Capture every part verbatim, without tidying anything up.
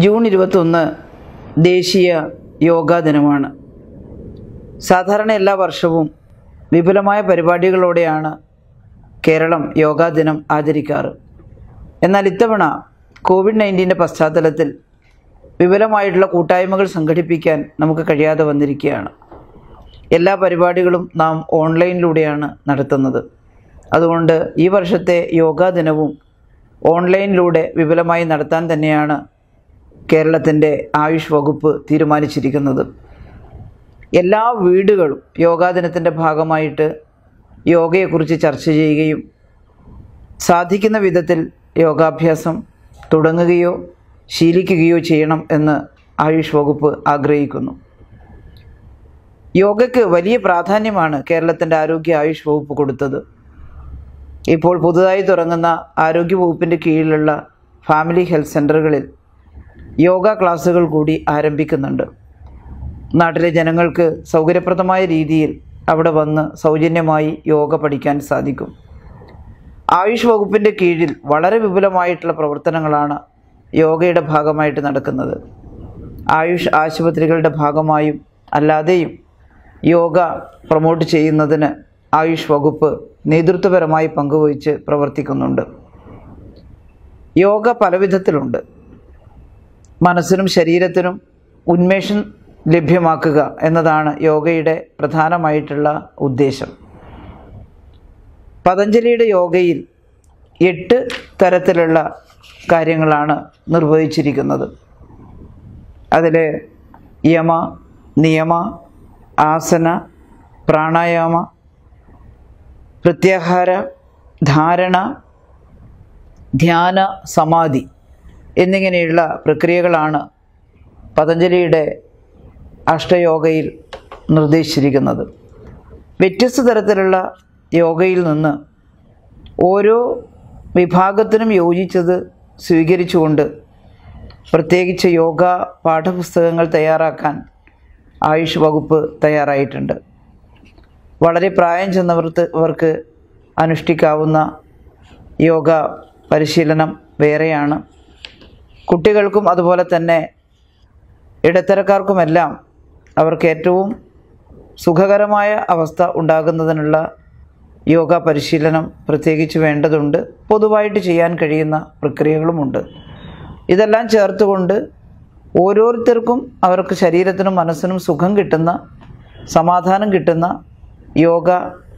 June ഇരുപത്തിയൊന്ന് ദേശീയ യോഗാ ദിനമാണ്. സാധാരണ എല്ലാ വർഷവും വിപുലമായ പരിപാടികളോടെയാണ് കേരളം യോഗാ ദിനം ആചരിക്കാറ്. എന്നാൽ ഇത്തവണ കോവിഡ് നയൻറ്റീൻ്റെ പശ്ചാത്തലത്തിൽ വിപുലമായിട്ടുള്ള കൂട്ടായ്മകൾ സംഘടിപ്പിക്കാൻ നമുക്ക് കഴിയാതെ വന്നിരിക്കുകയാണ്. എല്ലാ പരിപാടികളും നാം ഓൺലൈനിലൂടെയാണ് നടത്തുന്നത്. അതുകൊണ്ട് ഈ വർഷത്തെ യോഗാ ദിനവും ഓൺലൈനിലൂടെ വിപുലമായി നടത്താൻ തന്നെയാണ് കേരളത്തിൻ്റെ ആയുഷ് വകുപ്പ് തീരുമാനിച്ചിരിക്കുന്നത്. എല്ലാ വീടുകളും യോഗാ ദിനത്തിൻ്റെ ഭാഗമായിട്ട് യോഗയെക്കുറിച്ച് ചർച്ച ചെയ്യുകയും സാധിക്കുന്ന വിധത്തിൽ യോഗാഭ്യാസം തുടങ്ങുകയോ ശീലിക്കുകയോ ചെയ്യണം എന്ന് ആയുഷ് വകുപ്പ് ആഗ്രഹിക്കുന്നു. യോഗയ്ക്ക് വലിയ പ്രാധാന്യമാണ് കേരളത്തിൻ്റെ ആരോഗ്യ ആയുഷ് വകുപ്പ് കൊടുത്തത്. ഇപ്പോൾ പുതുതായി തുടങ്ങുന്ന ആരോഗ്യ വകുപ്പിൻ്റെ കീഴിലുള്ള ഫാമിലി ഹെൽത്ത് സെൻ്ററുകളിൽ യോഗ ക്ലാസ്സുകൾ കൂടി ആരംഭിക്കുന്നുണ്ട്. നാട്ടിലെ ജനങ്ങൾക്ക് സൗകര്യപ്രദമായ രീതിയിൽ അവിടെ വന്ന് സൗജന്യമായി യോഗ പഠിക്കാൻ സാധിക്കും. ആയുഷ് വകുപ്പിൻ്റെ കീഴിൽ വളരെ വിപുലമായിട്ടുള്ള പ്രവർത്തനങ്ങളാണ് യോഗയുടെ ഭാഗമായിട്ട് നടക്കുന്നത്. ആയുഷ് ആശുപത്രികളുടെ ഭാഗമായും അല്ലാതെയും യോഗ പ്രൊമോട്ട് ചെയ്യുന്നതിന് ആയുഷ് വകുപ്പ് നേതൃത്വപരമായി പങ്കുവഹിച്ച് പ്രവർത്തിക്കുന്നുണ്ട്. യോഗ പലവിധത്തിലുണ്ട്. മനസ്സിനും ശരീരത്തിനും ഉന്മേഷം ലഭ്യമാക്കുക എന്നതാണ് യോഗയുടെ പ്രധാനമായിട്ടുള്ള ഉദ്ദേശം. പതഞ്ജലിയുടെ യോഗയിൽ എട്ട് തരത്തിലുള്ള കാര്യങ്ങളാണ് നിർവഹിച്ചിരിക്കുന്നത്. അതിൽ യമ, നിയമ, ആസന, പ്രാണായാമ, പ്രത്യാഹാര, ധാരണ, ധ്യാന, സമാധി എന്നിങ്ങനെയുള്ള പ്രക്രിയകളാണ് പതഞ്ജലിയുടെ അഷ്ടയോഗയിൽ നിർദ്ദേശിച്ചിരിക്കുന്നത്. വ്യത്യസ്ത തരത്തിലുള്ള യോഗയിൽ നിന്ന് ഓരോ വിഭാഗത്തിനും യോജിച്ചത് സ്വീകരിച്ചുകൊണ്ട് പ്രത്യേകിച്ച് യോഗ പാഠപുസ്തകങ്ങൾ തയ്യാറാക്കാൻ ആയുഷ് വകുപ്പ് തയ്യാറായിട്ടുണ്ട്. വളരെ പ്രായം ചെന്നവർക്ക് അനുഷ്ഠിക്കാവുന്ന യോഗ പരിശീലനം വേറെയാണ്. കുട്ടികൾക്കും അതുപോലെ തന്നെ ഇടത്തരക്കാർക്കുമെല്ലാം അവർക്ക് ഏറ്റവും സുഖകരമായ അവസ്ഥ ഉണ്ടാകുന്നതിനുള്ള യോഗ പരിശീലനം പ്രത്യേകിച്ച് വേണ്ടതുണ്ട്. പൊതുവായിട്ട് ചെയ്യാൻ കഴിയുന്ന പ്രക്രിയകളുമുണ്ട്. ഇതെല്ലാം ചേർത്തുകൊണ്ട് ഓരോരുത്തർക്കും അവർക്ക് ശരീരത്തിനും മനസ്സിനും സുഖം കിട്ടുന്ന, സമാധാനം കിട്ടുന്ന യോഗ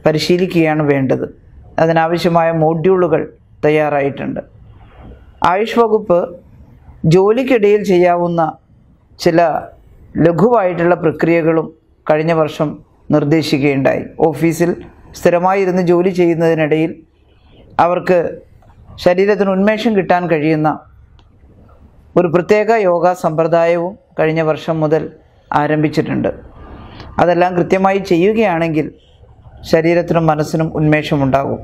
പരിശീലിക്കുകയാണ് വേണ്ടത്. അതിനാവശ്യമായ മോഡ്യൂളുകൾ തയ്യാറായിട്ടുണ്ട്. ആയുഷ് വകുപ്പ് ജോലിക്കിടയിൽ ചെയ്യാവുന്ന ചില ലഘുവായിട്ടുള്ള പ്രക്രിയകളും കഴിഞ്ഞ വർഷം നിർദ്ദേശിക്കുകയുണ്ടായി. ഓഫീസിൽ സ്ഥിരമായി ഇരുന്ന് ജോലി ചെയ്യുന്നതിനിടയിൽ അവർക്ക് ശരീരത്തിന് ഉന്മേഷം കിട്ടാൻ കഴിയുന്ന ഒരു പ്രത്യേക യോഗ സമ്പ്രദായവും കഴിഞ്ഞ വർഷം മുതൽ ആരംഭിച്ചിട്ടുണ്ട്. അതെല്ലാം കൃത്യമായി ചെയ്യുകയാണെങ്കിൽ ശരീരത്തിനും മനസ്സിനും ഉന്മേഷമുണ്ടാകും.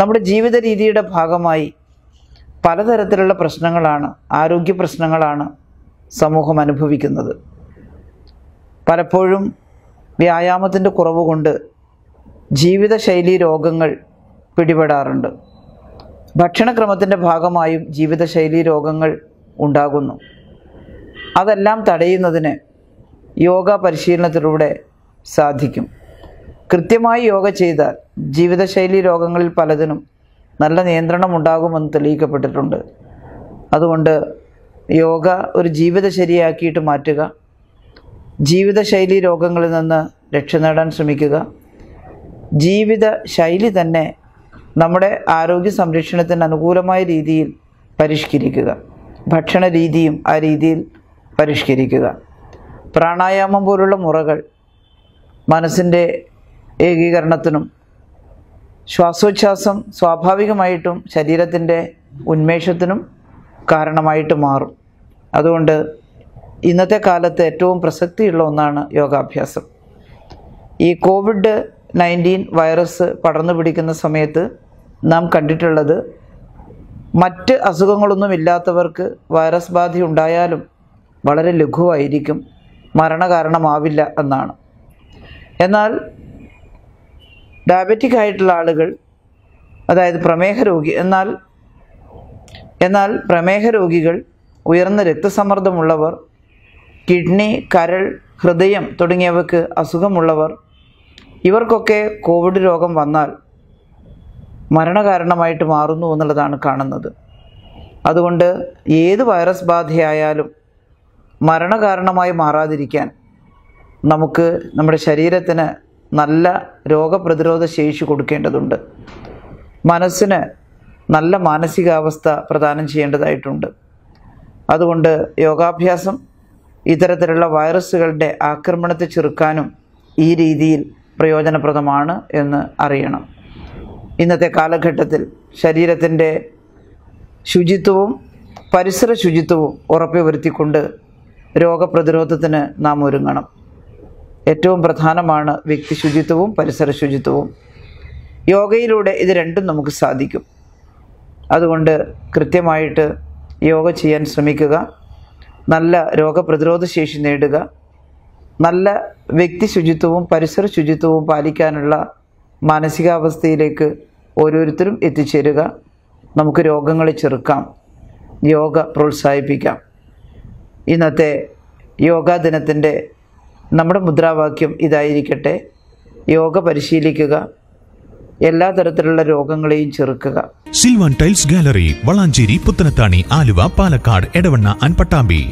നമ്മുടെ ജീവിത രീതിയുടെ ഭാഗമായി പലതരത്തിലുള്ള പ്രശ്നങ്ങളാണ്, ആരോഗ്യ പ്രശ്നങ്ങളാണ് സമൂഹം അനുഭവിക്കുന്നത്. പലപ്പോഴും വ്യായാമത്തിൻ്റെ കുറവ് കൊണ്ട് ജീവിതശൈലി രോഗങ്ങൾ പിടിപെടാറുണ്ട്. ഭക്ഷണക്രമത്തിൻ്റെ ഭാഗമായും ജീവിതശൈലി രോഗങ്ങൾ ഉണ്ടാകുന്നു. അതെല്ലാം തടയുന്നതിന് യോഗ പരിശീലനത്തിലൂടെ സാധിക്കും. കൃത്യമായി യോഗ ചെയ്താൽ ജീവിതശൈലി രോഗങ്ങളിൽ പലതിനും നല്ല നിയന്ത്രണം ഉണ്ടാകുമെന്ന് തെളിയിക്കപ്പെട്ടിട്ടുണ്ട്. അതുകൊണ്ട് യോഗ ഒരു ജീവിതശൈലിയാക്കിയിട്ട് മാറ്റുക, ജീവിതശൈലി രോഗങ്ങളിൽ നിന്ന് രക്ഷ നേടാൻ ശ്രമിക്കുക. ജീവിത ശൈലി തന്നെ നമ്മുടെ ആരോഗ്യ സംരക്ഷണത്തിന് അനുകൂലമായ രീതിയിൽ പരിഷ്കരിക്കുക. ഭക്ഷണ രീതിയും ആ രീതിയിൽ പരിഷ്കരിക്കുക. പ്രാണായാമം പോലുള്ള മുറകൾ മനസ്സിൻ്റെ ഏകീകരണത്തിനും ശ്വാസോച്ഛ്വാസം സ്വാഭാവികമായിട്ടും ശരീരത്തിൻ്റെ ഉന്മേഷത്തിനും കാരണമായിട്ട് മാറും. അതുകൊണ്ട് ഇന്നത്തെ കാലത്ത് ഏറ്റവും പ്രസക്തിയുള്ള ഒന്നാണ് യോഗാഭ്യാസം. ഈ കോവിഡ് നയൻറ്റീൻ വൈറസ് പടർന്നു പിടിക്കുന്ന സമയത്ത് നാം കണ്ടിട്ടുള്ളത് മറ്റ് അസുഖങ്ങളൊന്നും ഇല്ലാത്തവർക്ക് വൈറസ് ബാധ ഉണ്ടായാലും വളരെ ലഘുവായിരിക്കും, മരണകാരണമാവില്ല എന്നാണ്. എന്നാൽ ഡയബറ്റിക് ആയിട്ടുള്ള ആളുകൾ, അതായത് പ്രമേഹ രോഗി എന്നാൽ എന്നാൽ പ്രമേഹ രോഗികൾ ഉയർന്ന രക്തസമ്മർദ്ദമുള്ളവർ, കിഡ്നി, കരൾ, ഹൃദയം തുടങ്ങിയവയ്ക്ക് അസുഖമുള്ളവർ ഇവർക്കൊക്കെ കോവിഡ് രോഗം വന്നാൽ മരണകാരണമായിട്ട് മാറുന്നു എന്നുള്ളതാണ് കാണുന്നത്. അതുകൊണ്ട് ഏത് വൈറസ് ബാധയായാലും മരണകാരണമായി മാറാതിരിക്കാൻ നമുക്ക് നമ്മുടെ ശരീരത്തിന് നല്ല രോഗപ്രതിരോധ ശേഷി കൊടുക്കേണ്ടതുണ്ട്. മനസ്സിന് നല്ല മാനസികാവസ്ഥ പ്രദാനം ചെയ്യേണ്ടതായിട്ടുണ്ട്. അതുകൊണ്ട് യോഗാഭ്യാസം ഇത്തരത്തിലുള്ള വൈറസുകളുടെ ആക്രമണത്തെ ചെറുക്കാനും ഈ രീതിയിൽ പ്രയോജനപ്രദമാണ് എന്ന് അറിയണം. ഇന്നത്തെ കാലഘട്ടത്തിൽ ശരീരത്തിൻ്റെ ശുചിത്വവും പരിസര ശുചിത്വവും ഉറപ്പുവരുത്തിക്കൊണ്ട് രോഗപ്രതിരോധത്തിന് നാം ഒരുങ്ങണം. ഏറ്റവും പ്രധാനമാണ് വ്യക്തി ശുചിത്വവും പരിസര ശുചിത്വവും. യോഗയിലൂടെ ഇത് രണ്ടും നമുക്ക് സാധിക്കും. അതുകൊണ്ട് കൃത്യമായിട്ട് യോഗ ചെയ്യാൻ ശ്രമിക്കുക, നല്ല രോഗപ്രതിരോധ ശേഷി നേടുക, നല്ല വ്യക്തി ശുചിത്വവും പരിസര ശുചിത്വവും പാലിക്കാനുള്ള മാനസികാവസ്ഥയിലേക്ക് ഓരോരുത്തരും എത്തിച്ചേരുക. നമുക്ക് രോഗങ്ങളെ ചെറുക്കാം, യോഗ പ്രോത്സാഹിപ്പിക്കാം. ഇന്നത്തെ യോഗാ ദിനത്തിൻ്റെ നമ്മുടെ മുദ്രാവാക്യം ഇതായിരിക്കട്ടെ: യോഗ പരിശീലിക്കുക, എല്ലാ തരത്തിലുള്ള രോഗങ്ങളെയും ചെറുക്കുക. Silvan tiles gallery, Valanchery, Puthanathani, Aluva, Palakkad, Edavanna and Pattambi.